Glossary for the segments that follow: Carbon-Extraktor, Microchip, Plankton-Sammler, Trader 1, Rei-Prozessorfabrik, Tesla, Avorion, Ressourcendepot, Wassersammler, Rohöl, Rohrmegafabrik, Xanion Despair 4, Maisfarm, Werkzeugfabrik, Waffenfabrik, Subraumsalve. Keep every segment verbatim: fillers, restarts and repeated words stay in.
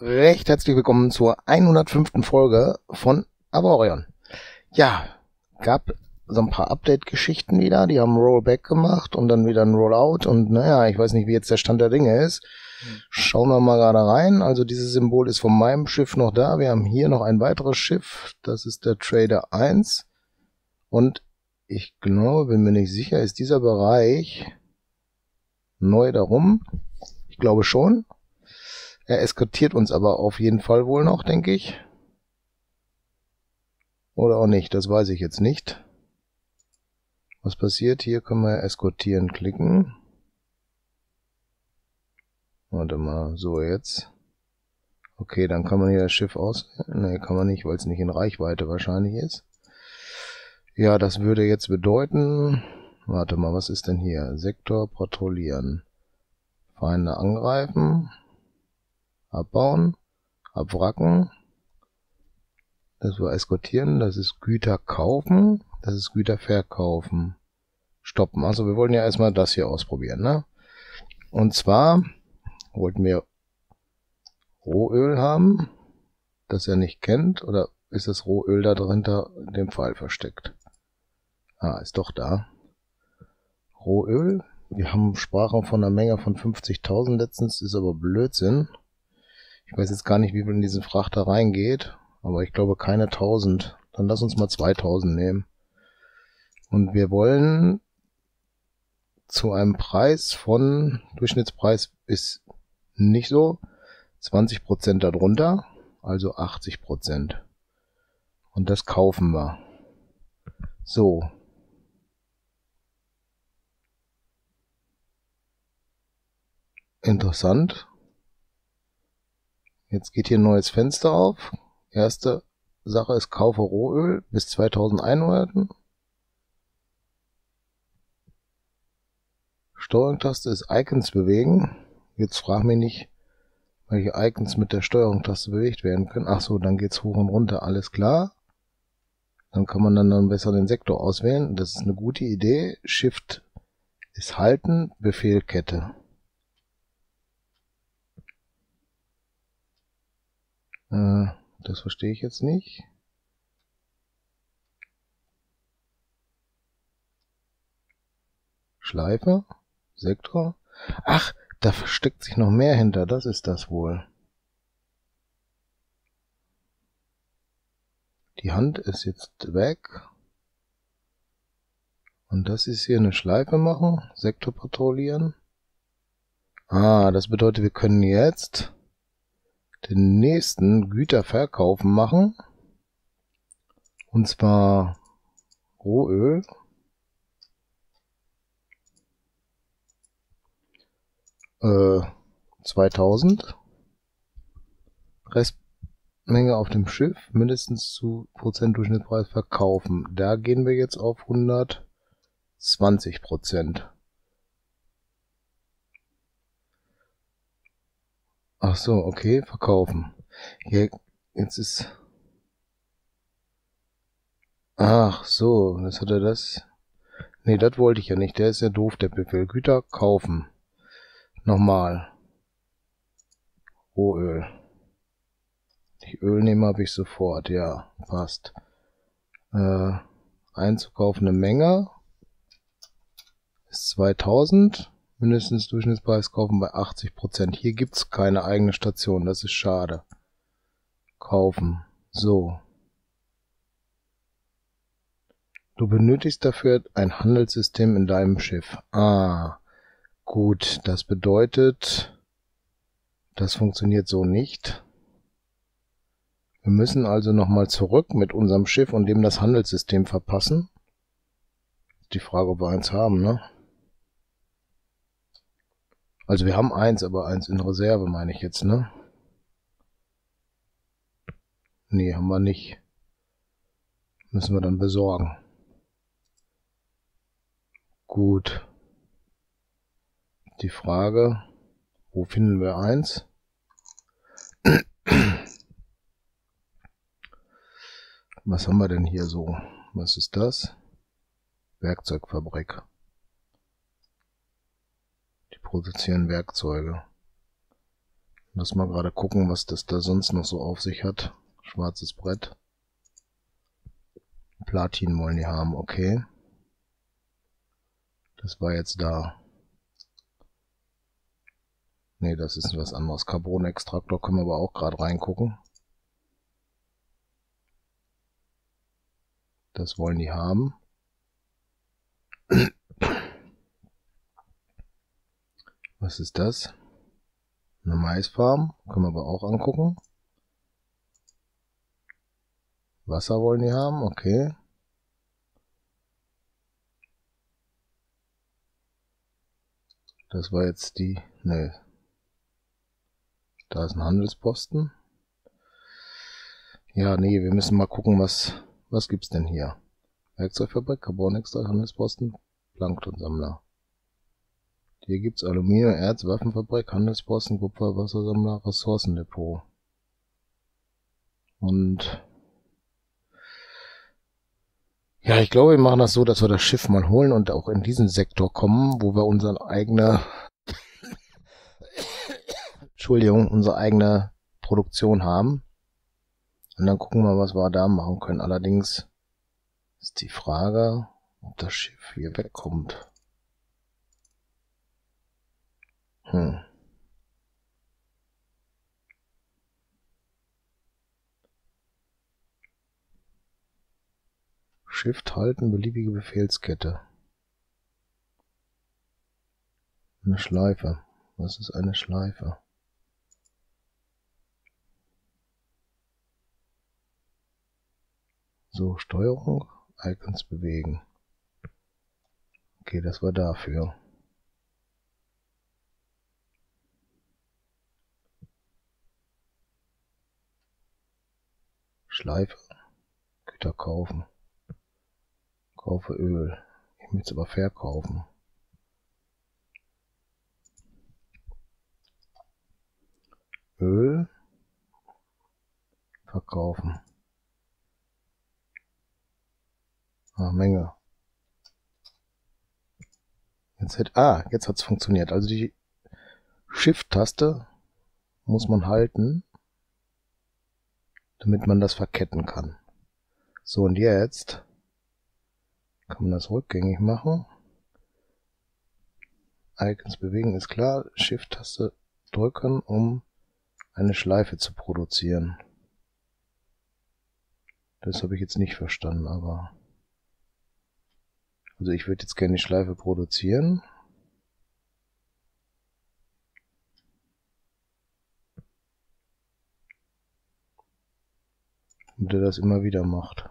Recht herzlich willkommen zur hundertfünften Folge von Avorion. Ja, gab so ein paar Update-Geschichten wieder, die haben Rollback gemacht und dann wieder ein Rollout und naja, ich weiß nicht, wie jetzt der Stand der Dinge ist. Schauen wir mal gerade rein. Also dieses Symbol ist von meinem Schiff noch da. Wir haben hier noch ein weiteres Schiff, das ist der Trader eins. Und ich glaube, bin mir nicht sicher, ist dieser Bereich neu darum? Ich glaube schon. Er eskortiert uns aber auf jeden Fall wohl noch, denke ich. Oder auch nicht, das weiß ich jetzt nicht. Was passiert? Hier können wir eskortieren klicken. Warte mal, so jetzt. Okay, dann kann man hier das Schiff aus... Ne, kann man nicht, weil es nicht in Reichweite wahrscheinlich ist. Ja, das würde jetzt bedeuten... Warte mal, was ist denn hier? Sektor patrouillieren. Feinde angreifen. Abbauen. Abwracken. Das war eskortieren. Das ist Güter kaufen. Das ist Güter verkaufen. Stoppen. Also wir wollen ja erstmal das hier ausprobieren, ne? Und zwar wollten wir Rohöl haben, das er nicht kennt. Oder ist das Rohöl da drunter in dem Pfeil versteckt? Ah, ist doch da. Rohöl. Wir haben Sprache von einer Menge von fünfzigtausend letztens. Ist aber Blödsinn. Ich weiß jetzt gar nicht, wie viel in diesen Frachter reingeht. Aber ich glaube keine tausend. Dann lass uns mal zweitausend nehmen. Und wir wollen zu einem Preis von, Durchschnittspreis ist nicht so, zwanzig Prozent darunter, also achtzig Prozent. Und das kaufen wir. So. Interessant. Jetzt geht hier ein neues Fenster auf. Erste Sache ist, kaufe Rohöl bis zweitausend Einheiten. Steuerungstaste ist Icons bewegen. Jetzt frag mich nicht, welche Icons mit der Steuerungstaste bewegt werden können. Ach so, dann geht's hoch und runter, alles klar. Dann kann man dann, dann besser den Sektor auswählen. Das ist eine gute Idee. Shift ist halten, Befehlkette. Äh, das verstehe ich jetzt nicht. Schleife, Sektor. Ach, da versteckt sich noch mehr hinter. Das ist das wohl. Die Hand ist jetzt weg. Und das ist hier eine Schleife machen. Sektor patrouillieren. Ah, das bedeutet, wir können jetzt den nächsten Güterverkaufen machen. Und zwar Rohöl. Äh, zweitausend. Restmenge auf dem Schiff, mindestens zu Prozent Durchschnittspreis verkaufen. Da gehen wir jetzt auf hundertzwanzig Prozent. Ach so, okay, verkaufen. Hier, jetzt ist... Ach so, das hat er das... Nee, das wollte ich ja nicht. Der ist ja doof, der Befehl. Güter kaufen. Nochmal. Rohöl. Die Ölnehmer habe ich sofort, ja, passt. Äh, einzukaufende Menge ist zweitausend. Mindestens Durchschnittspreis kaufen bei achtzig Prozent. Hier gibt's keine eigene Station, das ist schade. Kaufen. So. Du benötigst dafür ein Handelssystem in deinem Schiff. Ah, gut, das bedeutet, das funktioniert so nicht. Wir müssen also nochmal zurück mit unserem Schiff und dem das Handelssystem verpassen. Die Frage, ob wir eins haben, ne? Also wir haben eins, aber eins in Reserve, meine ich jetzt, ne? Nee, haben wir nicht. Müssen wir dann besorgen. Gut. Die Frage, wo finden wir eins? Was haben wir denn hier so? Was ist das? Werkzeugfabrik. Produzieren Werkzeuge. Lass mal gerade gucken, was das da sonst noch so auf sich hat. Schwarzes Brett. Platin wollen die haben, okay. Das war jetzt da. Ne, das ist was anderes. Carbon-Extraktor können wir aber auch gerade reingucken. Das wollen die haben. Was ist das? Eine Maisfarm. Können wir aber auch angucken. Wasser wollen die haben. Okay. Das war jetzt die... Nö. Da ist ein Handelsposten. Ja, nee, wir müssen mal gucken, was... Was gibt's denn hier? Werkzeugfabrik, Carbon-Extraktor, Handelsposten, Plankton-Sammler. Hier gibt's Aluminium, Erz, Waffenfabrik, Handelsposten, Kupfer, Wassersammler, Ressourcendepot. Und... Ja, ich glaube, wir machen das so, dass wir das Schiff mal holen und auch in diesen Sektor kommen, wo wir unseren eigene... Entschuldigung, unsere eigene Produktion haben. Und dann gucken wir, was wir da machen können. Allerdings ist die Frage, ob das Schiff hier wegkommt. Hm. Shift halten, beliebige Befehlskette. Eine Schleife. Was ist eine Schleife? So, Steuerung, Icons bewegen. Okay, das war dafür. Schleife, Güter kaufen. Kaufe Öl. Ich möchte es aber verkaufen. Öl verkaufen. Ah, Menge. Jetzt hat, ah, jetzt hat es funktioniert. Also die Shift-Taste muss man halten, damit man das verketten kann. So, und jetzt kann man das rückgängig machen. Icons bewegen ist klar. Shift-Taste drücken, um eine Schleife zu produzieren. Das habe ich jetzt nicht verstanden, aber... Also ich würde jetzt gerne die Schleife produzieren. Und der das immer wieder macht.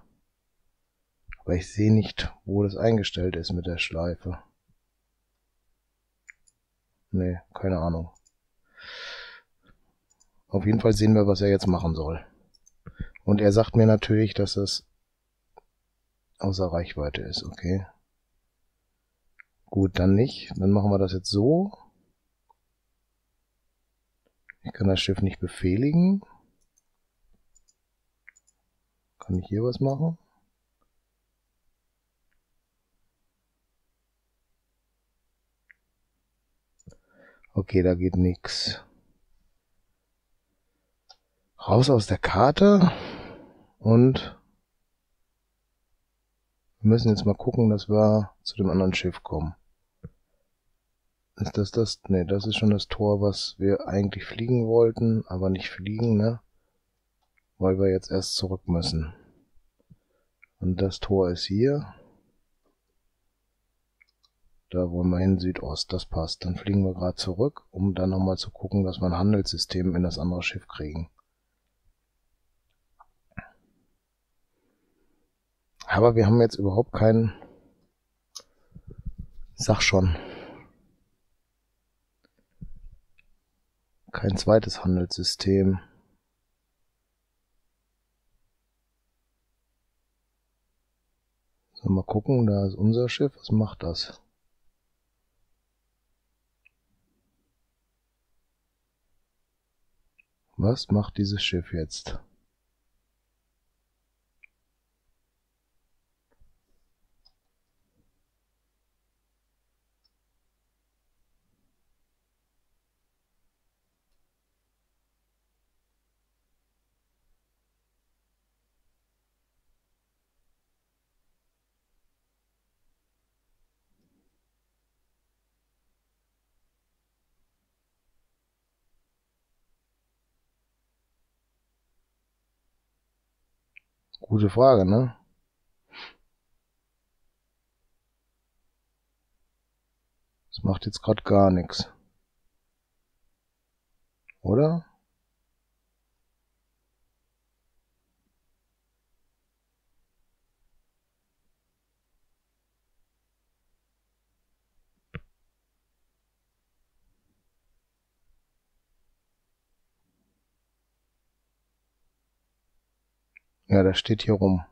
Aber ich sehe nicht, wo das eingestellt ist mit der Schleife. Nee, keine Ahnung. Auf jeden Fall sehen wir, was er jetzt machen soll. Und er sagt mir natürlich, dass das außer Reichweite ist, okay. Gut, dann nicht. Dann machen wir das jetzt so. Ich kann das Schiff nicht befehligen. Kann ich hier was machen? Okay, da geht nichts. Raus aus der Karte. Und wir müssen jetzt mal gucken, dass wir zu dem anderen Schiff kommen. Ist das das? Ne, das ist schon das Tor, was wir eigentlich fliegen wollten, aber nicht fliegen, ne? Weil wir jetzt erst zurück müssen. Und das Tor ist hier. Da wollen wir hin, Südost, das passt. Dann fliegen wir gerade zurück, um dann nochmal zu gucken, dass wir ein Handelssystem in das andere Schiff kriegen. Aber wir haben jetzt überhaupt keinen... Sag schon. Kein zweites Handelssystem. So, mal gucken, da ist unser Schiff. Was macht das? Was macht dieses Schiff jetzt? Gute Frage, ne? Das macht jetzt gerade gar nichts. Oder? Ja, das steht hier rum.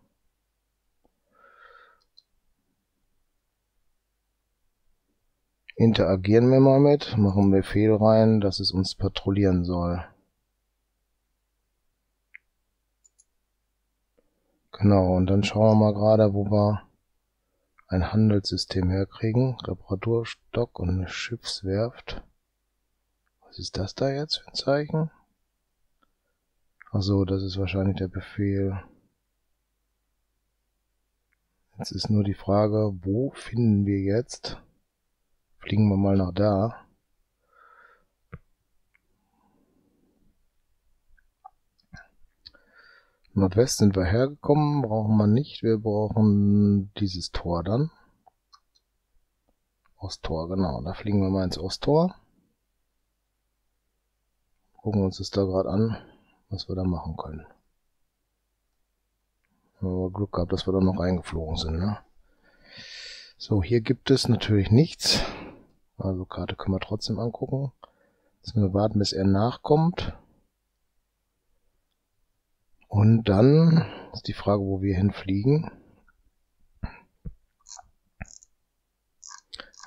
Interagieren wir mal mit, machen wir Befehl rein, dass es uns patrouillieren soll. Genau, und dann schauen wir mal gerade, wo wir ein Handelssystem herkriegen. Reparaturstock und eine Schiffswerft. Was ist das da jetzt für ein Zeichen? Achso, das ist wahrscheinlich der Befehl. Jetzt ist nur die Frage, wo finden wir jetzt? Fliegen wir mal nach da. Nordwest sind wir hergekommen, brauchen wir nicht. Wir brauchen dieses Tor dann. Osttor, genau. Da fliegen wir mal ins Osttor. Gucken wir uns das da gerade an, was wir da machen können. Haben wir Glück gehabt, dass wir da noch eingeflogen sind, ne? So, hier gibt es natürlich nichts. Also Karte können wir trotzdem angucken. Jetzt müssen wir warten, bis er nachkommt. Und dann ist die Frage, wo wir hinfliegen.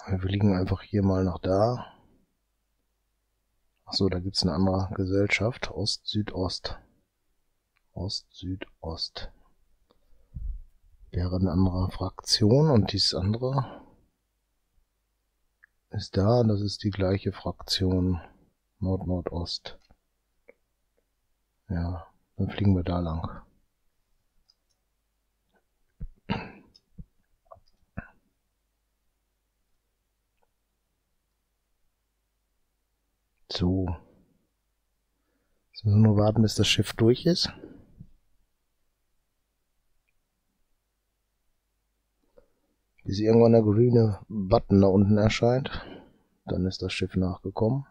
Wir fliegen einfach hier mal nach da. Achso, da gibt es eine andere Gesellschaft. Ost, Südost. Ost, Südost. Wäre eine andere Fraktion und dieses andere ist da. Das ist die gleiche Fraktion. Nord, Nordost. Ja, dann fliegen wir da lang. So. Jetzt müssen wir nur warten, bis das Schiff durch ist. Bis irgendwann der grüne Button da unten erscheint. Dann ist das Schiff nachgekommen.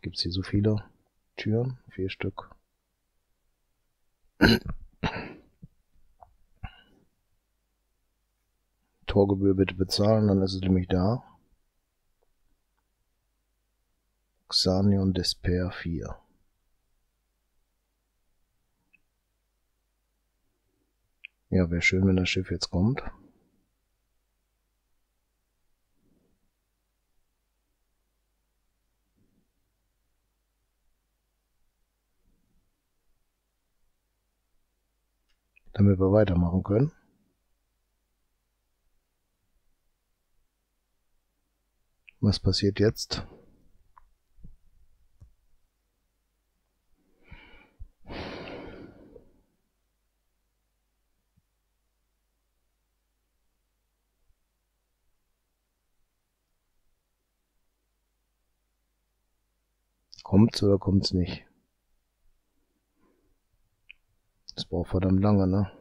Gibt es hier so viele Türen? Vier Stück. Torgebühr bitte bezahlen, dann ist es nämlich da. Xanion Despair vier. Ja, wäre schön, wenn das Schiff jetzt kommt. Damit wir weitermachen können. Was passiert jetzt? Kommt's oder kommt's nicht? Das braucht verdammt lange, ne?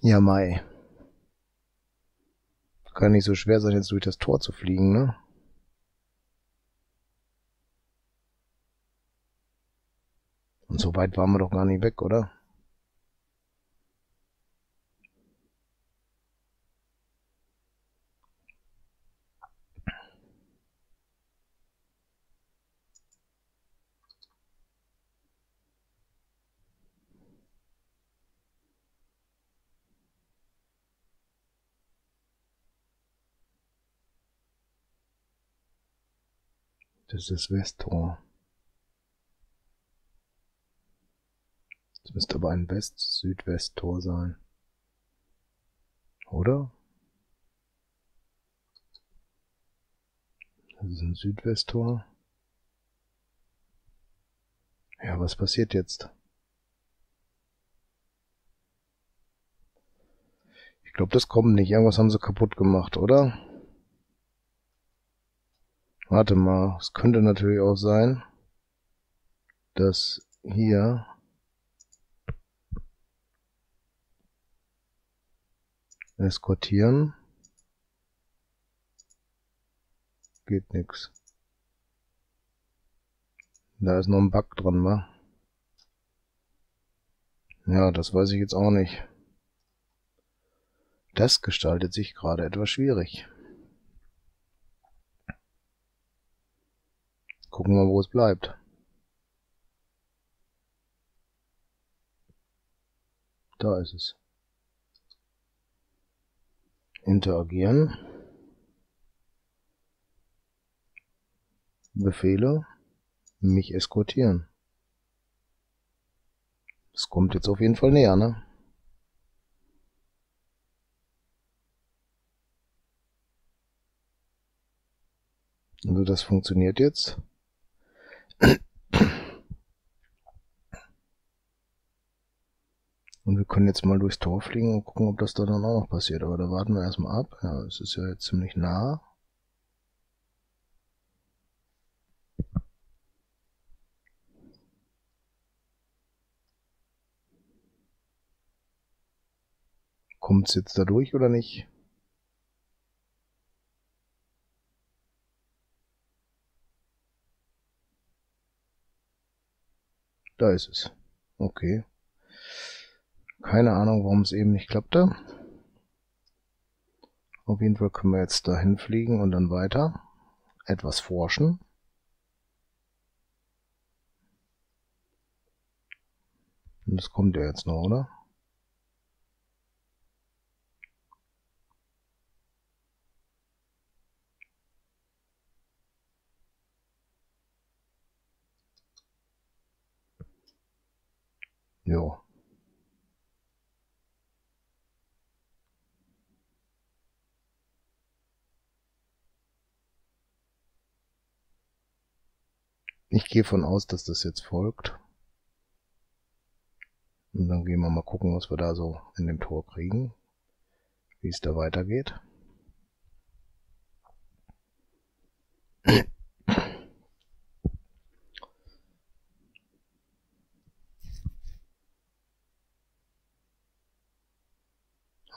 Ja, Mai. Kann nicht so schwer sein, jetzt durch das Tor zu fliegen, ne? Und so weit waren wir doch gar nicht weg, oder? Das ist das Westtor. Das müsste aber ein West-Südwest-Tor sein. Oder? Das ist ein Südwest-Tor. Ja, was passiert jetzt? Ich glaube, das kommt nicht. Irgendwas haben sie kaputt gemacht, oder? Warte mal. Es könnte natürlich auch sein, dass hier... Eskortieren. Geht nix. Da ist noch ein Bug dran, wa? Ja, das weiß ich jetzt auch nicht. Das gestaltet sich gerade etwas schwierig. Gucken wir, wo es bleibt. Da ist es. Interagieren. Befehle. Mich eskortieren. Es kommt jetzt auf jeden Fall näher, ne? Also das funktioniert jetzt. Und wir können jetzt mal durchs Tor fliegen und gucken, ob das da dann auch noch passiert. Aber da warten wir erstmal ab. Ja, es ist ja jetzt ziemlich nah. Kommt es jetzt da durch oder nicht? Da ist es. Okay. Keine Ahnung, warum es eben nicht klappte. Auf jeden Fall können wir jetzt dahin fliegen und dann weiter. Etwas forschen. Und das kommt ja jetzt noch, oder? Jo. Ich gehe von aus, dass das jetzt folgt. Und dann gehen wir mal gucken, was wir da so in dem Tor kriegen. Wie es da weitergeht.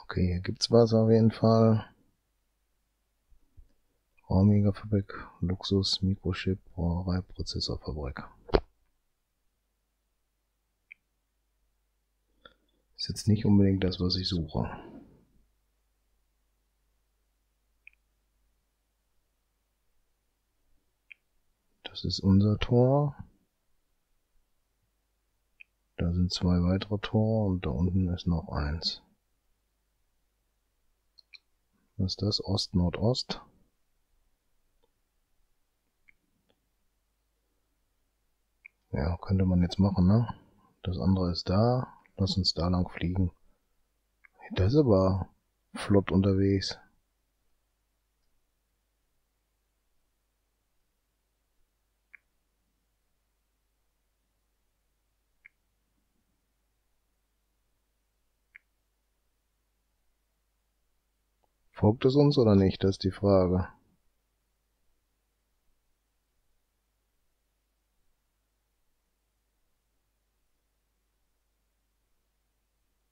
Okay, hier gibt es was auf jeden Fall. Rohrmegafabrik, Luxus, Microchip, Rei-Prozessorfabrik. Ist jetzt nicht unbedingt das, was ich suche. Das ist unser Tor. Da sind zwei weitere Tore und da unten ist noch eins. Was ist das? Ost, Nordost. Ja, könnte man jetzt machen, ne? Das andere ist da. Lass uns da lang fliegen. Das ist aber flott unterwegs. Folgt es uns oder nicht? Das ist die Frage.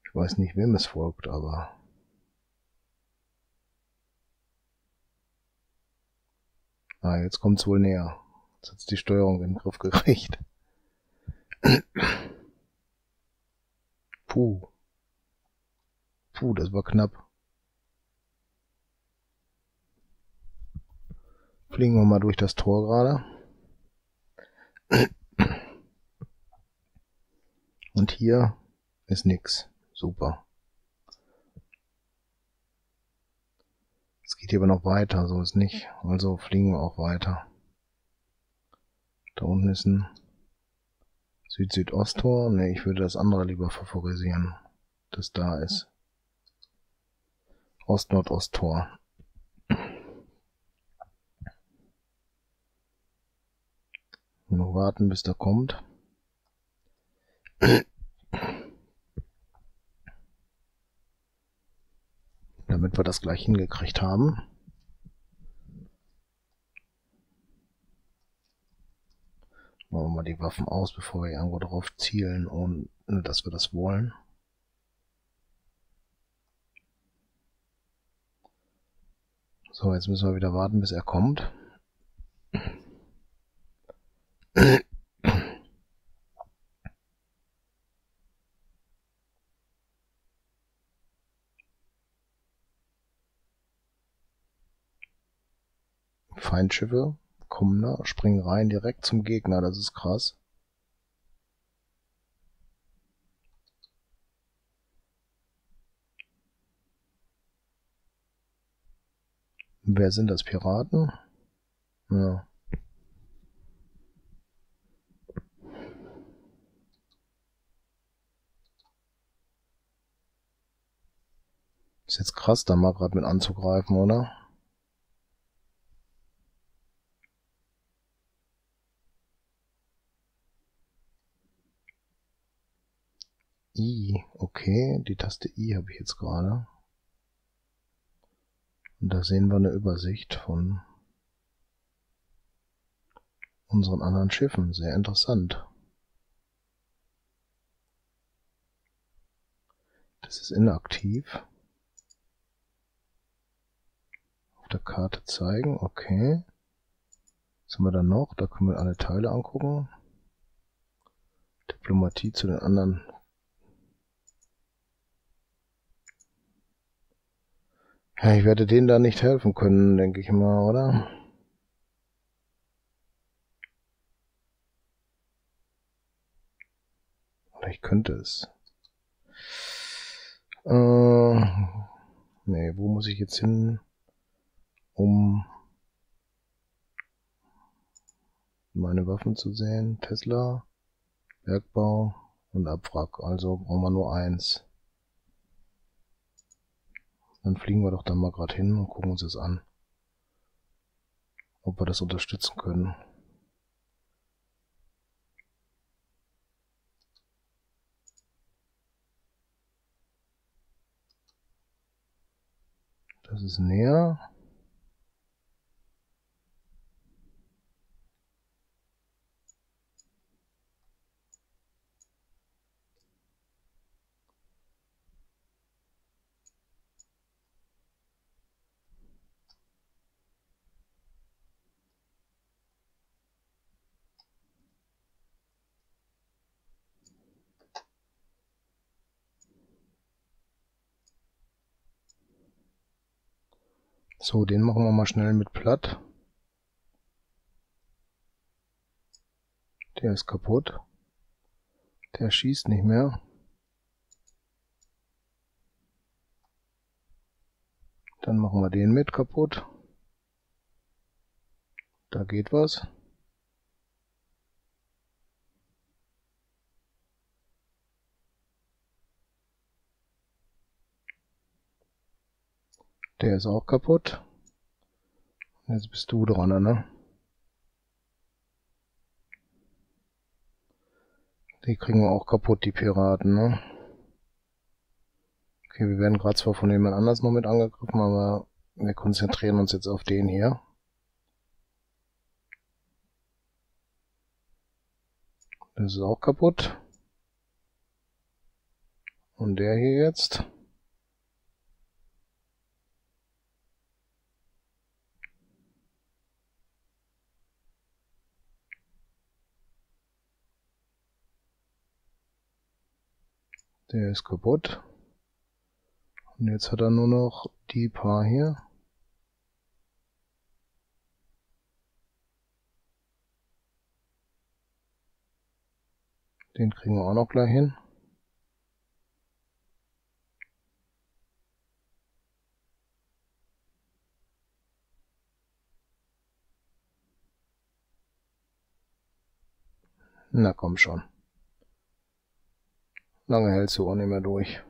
Ich weiß nicht, wem es folgt, aber ah, jetzt kommt es wohl näher. Jetzt hat es die Steuerung in den Griff gekriegt. Puh. Puh, das war knapp. Fliegen wir mal durch das Tor gerade. Und hier ist nichts. Super. Es geht hier aber noch weiter, so ist nicht. Also fliegen wir auch weiter. Da unten ist ein Süd-Südost-Tor. Ne, ich würde das andere lieber favorisieren, das da ist. Ost-Nord-Ost-Tor. Nur warten, bis der kommt. damit wir das gleich hingekriegt haben. Machen wir mal die Waffen aus, bevor wir irgendwo drauf zielen, ohne dass wir das wollen. So, jetzt müssen wir wieder warten, bis er kommt. Feindschiffe kommen da, springen rein direkt zum Gegner, das ist krass. Wer sind das? Piraten? Ja. Ist jetzt krass, da mal gerade mit anzugreifen, oder? I, okay, die Taste I habe ich jetzt gerade. Und da sehen wir eine Übersicht von unseren anderen Schiffen. Sehr interessant. Das ist inaktiv. Auf der Karte zeigen, okay. Was haben wir da noch? Da können wir alle Teile angucken. Diplomatie zu den anderen. Ja, ich werde denen da nicht helfen können, denke ich mal, oder? Oder ich könnte es. Äh, nee, wo muss ich jetzt hin, um meine Waffen zu sehen? Tesla, Bergbau und Abwrack. Also brauchen wir nur eins. Dann fliegen wir doch dann mal gerade hin und gucken uns das an. Ob wir das unterstützen können. Das ist näher. So, den machen wir mal schnell mit platt. Der ist kaputt. Der schießt nicht mehr. Dann machen wir den mit kaputt. Da geht was. Der ist auch kaputt. Jetzt bist du dran, ne? Die kriegen wir auch kaputt, die Piraten, ne? Okay, wir werden gerade zwar von jemand anders noch mit angegriffen, aber wir konzentrieren uns jetzt auf den hier. Das ist auch kaputt. Und der hier jetzt. Der ist kaputt. Und jetzt hat er nur noch die paar hier. Den kriegen wir auch noch gleich hin. Na komm schon. Lange hältst du auch nicht mehr durch.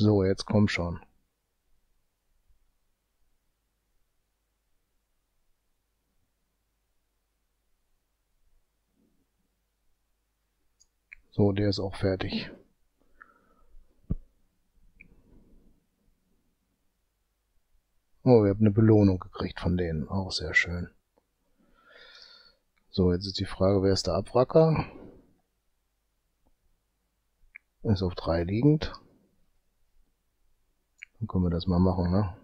So, jetzt komm schon. So, der ist auch fertig. Oh, wir haben eine Belohnung gekriegt von denen. Auch sehr schön. So, jetzt ist die Frage, wer ist der Abwracker? Ist auf drei liegend. Dann können wir das mal machen, ne?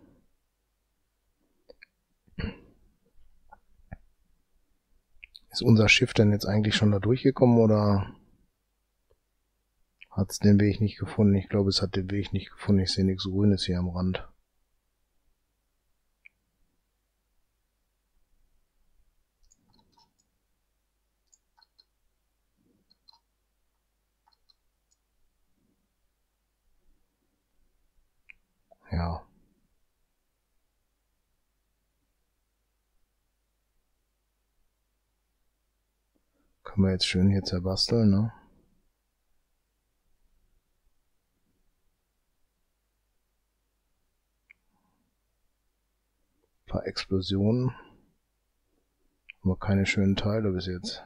Ist unser Schiff denn jetzt eigentlich schon da durchgekommen oder hat es den Weg nicht gefunden? Ich glaube, es hat den Weg nicht gefunden. Ich sehe nichts Grünes hier am Rand. Ja. Können wir jetzt schön hier zerbasteln, ne? Ein paar Explosionen. Aber keine schönen Teile bis jetzt.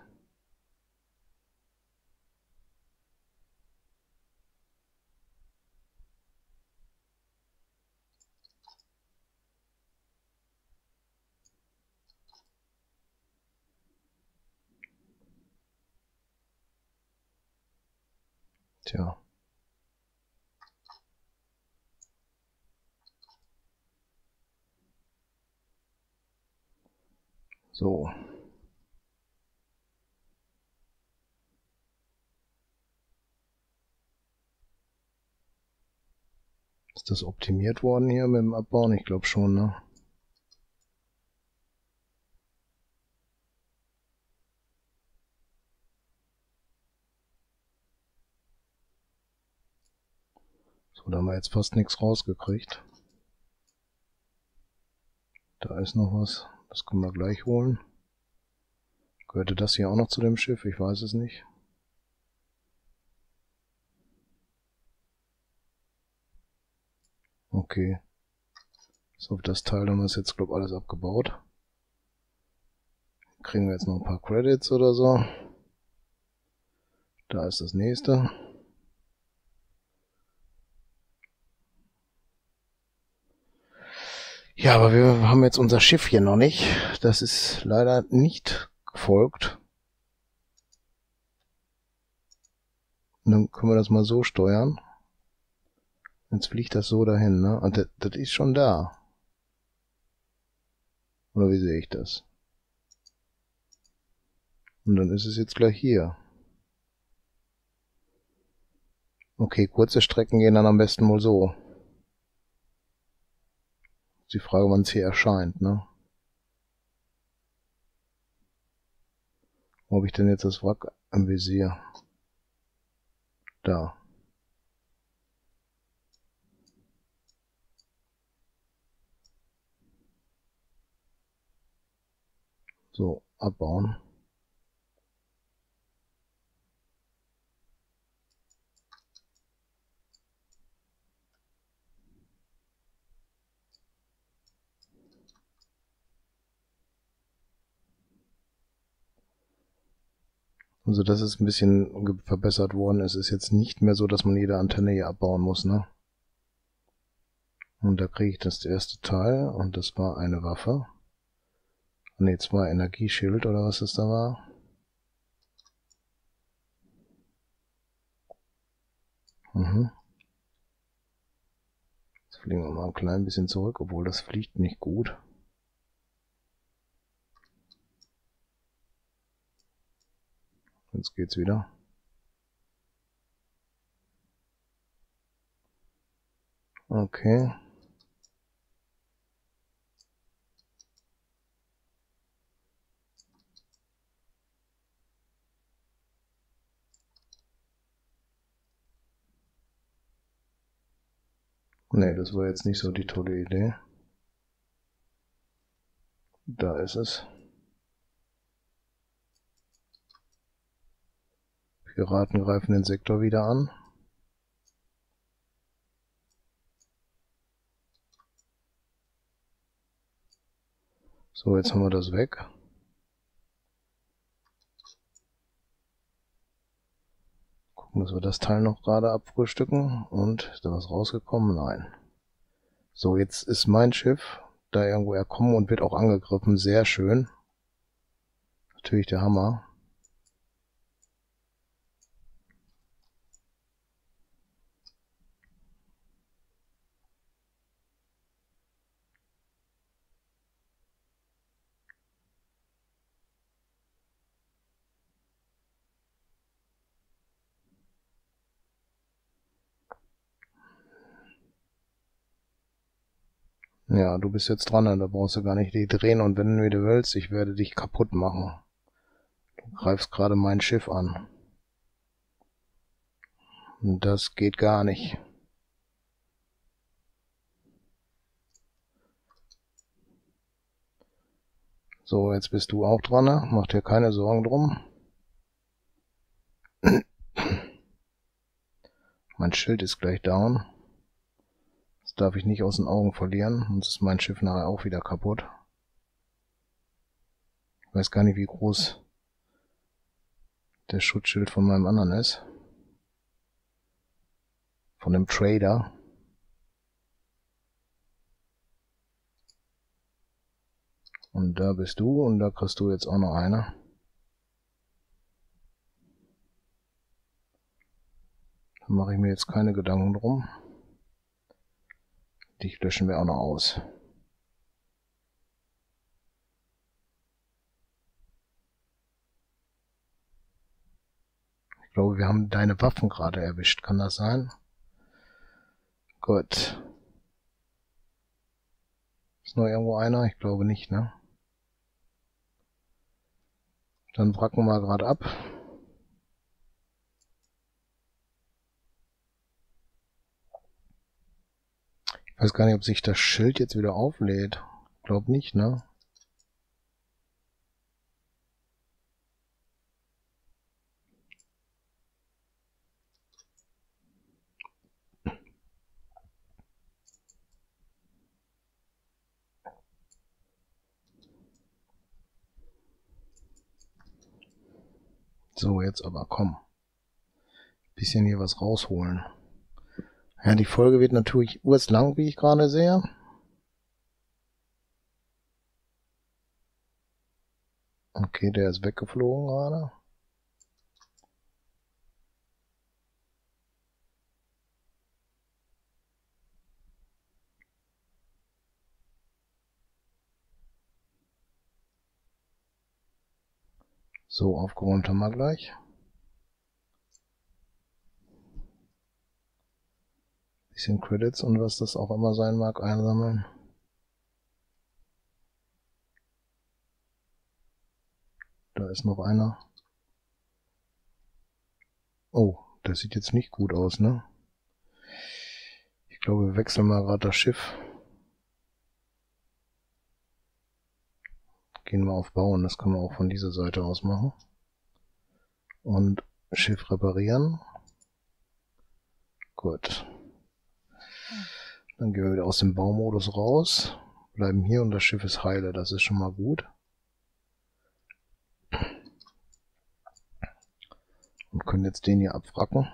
Tja. So. Ist das optimiert worden hier mit dem Abbauen? Ich glaube schon, ne? Da haben wir jetzt fast nichts rausgekriegt. Da ist noch was. Das können wir gleich holen. Gehörte das hier auch noch zu dem Schiff? Ich weiß es nicht. Okay. So, auf das Teil haben wir es jetzt, glaube ich, alles abgebaut. Kriegen wir jetzt noch ein paar Credits oder so. Da ist das nächste. Ja, aber wir haben jetzt unser Schiff hier noch nicht. Das ist leider nicht gefolgt. Und dann können wir das mal so steuern. Jetzt fliegt das so dahin, ne? Und das, das ist schon da. Oder wie sehe ich das? Und dann ist es jetzt gleich hier. Okay, kurze Strecken gehen dann am besten mal so. Die Frage, wann es hier erscheint, ne? Wo habe ich denn jetzt das Wrack im Visier? Da. So, abbauen. Also das ist ein bisschen verbessert worden. Es ist jetzt nicht mehr so, dass man jede Antenne hier abbauen muss, ne? Und da kriege ich das erste Teil und das war eine Waffe. Ne, zwei Energieschild oder was es da war. Mhm. Jetzt fliegen wir mal ein klein bisschen zurück, obwohl das fliegt nicht gut. Jetzt geht's wieder. Okay. Nee, das war jetzt nicht so die tolle Idee. Da ist es. Piraten greifen den Sektor wieder an. So, jetzt haben wir das weg. Gucken, dass wir das Teil noch gerade abfrühstücken. Und ist da was rausgekommen? Nein. So, jetzt ist mein Schiff da irgendwo herkommen und wird auch angegriffen. Sehr schön. Natürlich der Hammer. Ja, du bist jetzt dran, da brauchst du gar nicht die drehen und wenden, wie du willst. Ich werde dich kaputt machen. Du greifst gerade mein Schiff an. Und das geht gar nicht. So, jetzt bist du auch dran, ne? Mach dir keine Sorgen drum. Mein Schild ist gleich down. Darf ich nicht aus den Augen verlieren, sonst ist mein Schiff nachher auch wieder kaputt. Ich weiß gar nicht, wie groß der Schutzschild von meinem anderen ist. Von dem Trader. Und da bist du und da kriegst du jetzt auch noch eine. Da mache ich mir jetzt keine Gedanken drum. Dich löschen wir auch noch aus. Ich glaube, wir haben deine Waffen gerade erwischt. Kann das sein? Gut. Ist noch irgendwo einer? Ich glaube nicht, ne? Dann wracken wir gerade ab. Ich weiß gar nicht, ob sich das Schild jetzt wieder auflädt. Glaub nicht, ne? So, jetzt aber komm. Bisschen hier was rausholen. Ja, die Folge wird natürlich urslang, wie ich gerade sehe. Okay, der ist weggeflogen gerade. So, aufgeräumt haben wir gleich. Bisschen Credits und was das auch immer sein mag, einsammeln. Da ist noch einer. Oh, das sieht jetzt nicht gut aus, ne? Ich glaube, wir wechseln mal gerade das Schiff. Gehen wir auf Bauen, das können wir auch von dieser Seite aus machen. Und Schiff reparieren. Gut. Dann gehen wir wieder aus dem Baumodus raus, bleiben hier und das Schiff ist heile, das ist schon mal gut. Und können jetzt den hier abwracken.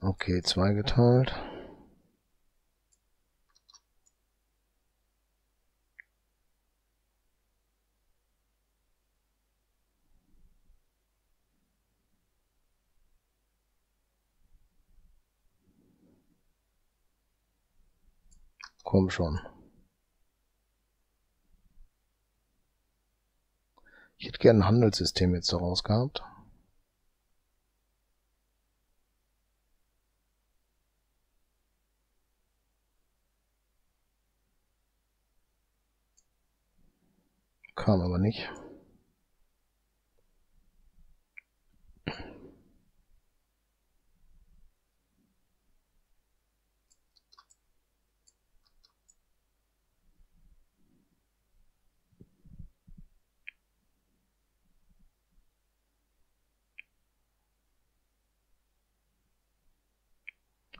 Okay, zweigeteilt. Komm schon. Ich hätte gerne ein Handelssystem jetzt daraus gehabt. Kam aber nicht.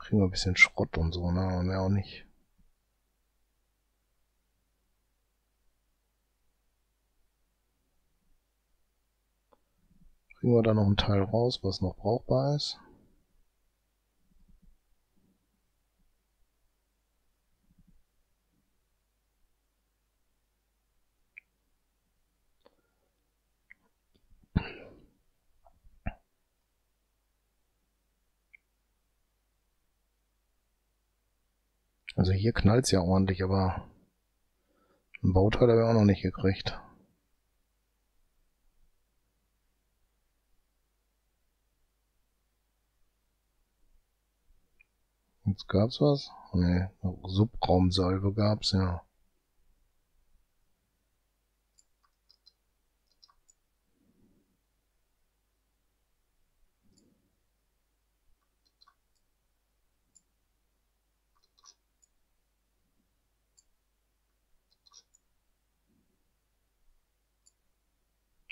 kriegen wir ein bisschen Schrott und so, ne? Und mehr auch nicht. Kriegen wir da noch einen Teil raus, was noch brauchbar ist. Also hier knallt's ja ordentlich, aber ein Bauteil habe ich auch noch nicht gekriegt. Jetzt gab's was? Ne, Subraumsalve gab's, ja.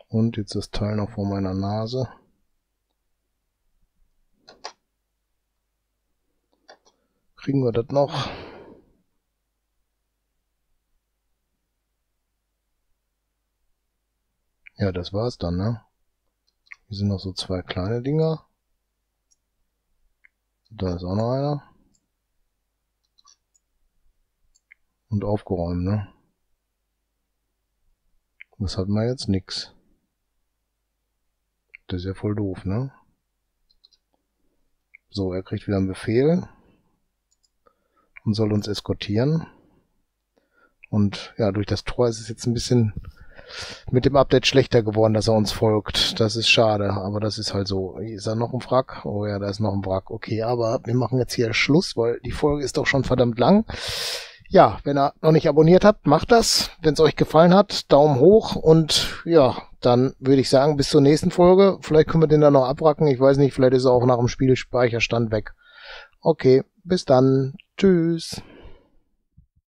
Und jetzt das Teil noch vor meiner Nase. Kriegen wir das noch? Ja, das war's dann, ne? Hier sind noch so zwei kleine Dinger. Da ist auch noch einer. Und aufgeräumt, ne? Das hat man jetzt nix. Das ist ja voll doof, ne? So, er kriegt wieder einen Befehl und soll uns eskortieren. Und ja, durch das Tor ist es jetzt ein bisschen mit dem Update schlechter geworden, dass er uns folgt. Das ist schade, aber das ist halt so. Ist da noch ein Wrack? Oh ja, da ist noch ein Wrack. Okay, aber wir machen jetzt hier Schluss, weil die Folge ist doch schon verdammt lang. Ja, wenn ihr noch nicht abonniert habt, macht das. Wenn es euch gefallen hat, Daumen hoch und ja, dann würde ich sagen, bis zur nächsten Folge. Vielleicht können wir den dann noch abracken. Ich weiß nicht, vielleicht ist er auch nach dem Spielspeicherstand weg. Okay, bis dann. Tschüss.